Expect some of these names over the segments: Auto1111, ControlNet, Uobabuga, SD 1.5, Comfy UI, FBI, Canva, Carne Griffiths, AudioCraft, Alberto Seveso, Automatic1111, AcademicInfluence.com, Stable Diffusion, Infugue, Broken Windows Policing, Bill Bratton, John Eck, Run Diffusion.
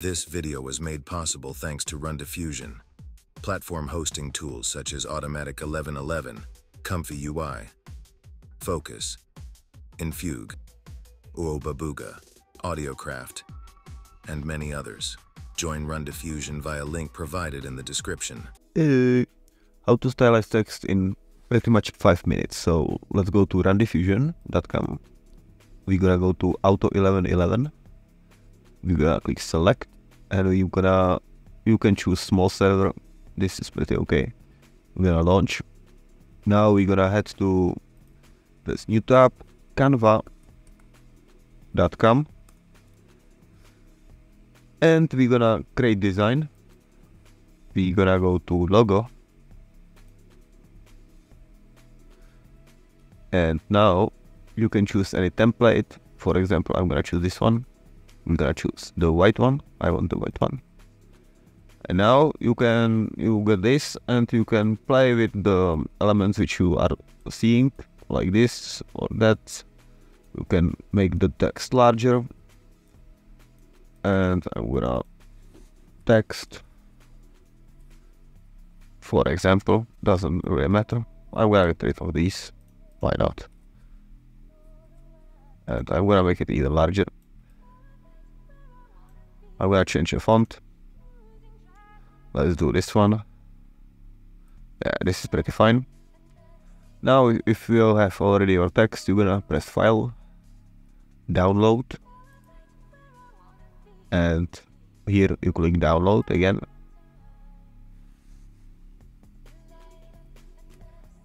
This video was made possible thanks to Run Diffusion, platform hosting tools such as Automatic1111, Comfy UI, Focus, Infugue, Uobabuga, AudioCraft, and many others. Join Run Diffusion via link provided in the description. How to stylize text in pretty much 5 minutes. So let's go to rundiffusion.com. We're gonna go to Auto1111. We're gonna click select, and you can choose small server. This is pretty okay. We're gonna launch. Now we're gonna head to this new tab, canva.com, and we're gonna create design. We're gonna go to logo, and now you can choose any template. For example, I'm gonna choose this one. I'm gonna choose the white one. I want the white one. And now you get this, and you can play with the elements which you are seeing, like this or that. You can make the text larger, and I'm gonna text, for example, doesn't really matter. I'm gonna get rid of these. Why not? And I'm gonna make it even larger. I'm gonna change the font. Let's do this one. Yeah, this is pretty fine. Now, if you have already your text, you're gonna press File, Download, and here you click Download again.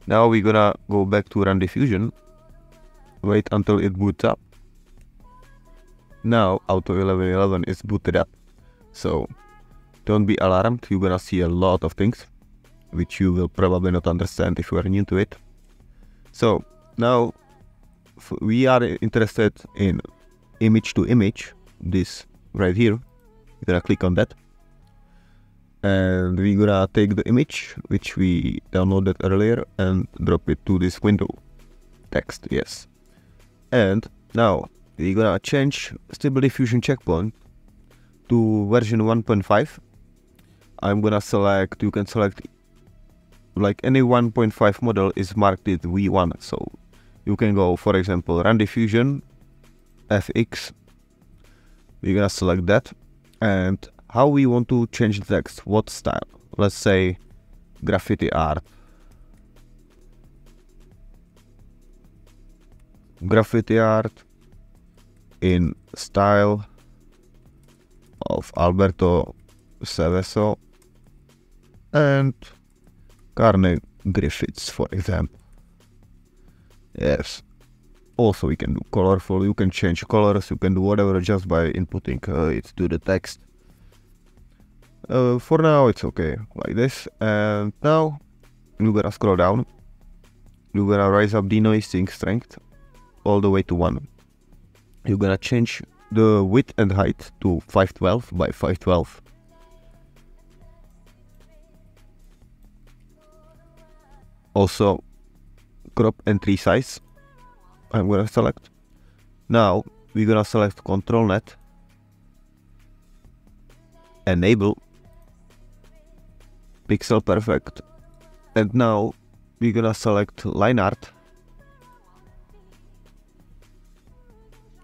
Now we're gonna go back to Run Diffusion. Wait until it boots up. Now Auto1111 is booted up, so don't be alarmed. You're gonna see a lot of things which you will probably not understand if you are new to it. So now we are interested in image to image, this right here. We're gonna click on that, and we're gonna take the image which we downloaded earlier and drop it to this window. Text, yes. And now we're gonna change Stable Diffusion checkpoint to version 1.5. I'm gonna select, you can select like any 1.5 model is marked with V1. So you can go, for example, Run Diffusion FX. We're gonna select that, and how we want to change the text, what style. Let's say graffiti art. Graffiti art in style of Alberto Seveso and Carne Griffiths, for example. Yes. Also, we can do colorful. You can change colors. You can do whatever just by inputting it to the text. For now it's okay like this, and now you're gonna scroll down. You're gonna raise up denoising strength all the way to 1. You're gonna change the width and height to 512 by 512. Also crop and tree size I'm gonna select. Now we're gonna select ControlNet, enable pixel perfect, and now we're gonna select line art,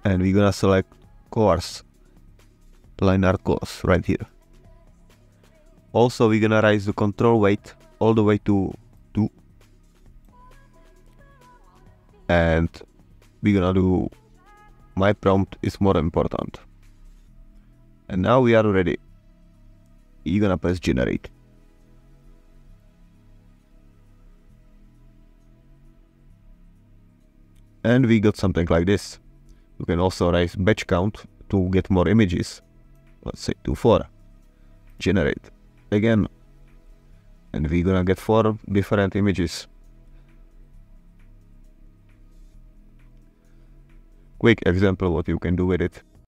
and we're gonna select course, line art course right here. Also we're gonna raise the control weight all the way to 2, and we're gonna do my prompt is more important. And now we are ready. You're gonna press generate. And we got something like this. You can also raise batch count to get more images. Let's say to 4. Generate. Again. And we're gonna get 4 different images. Quick example what you can do with it.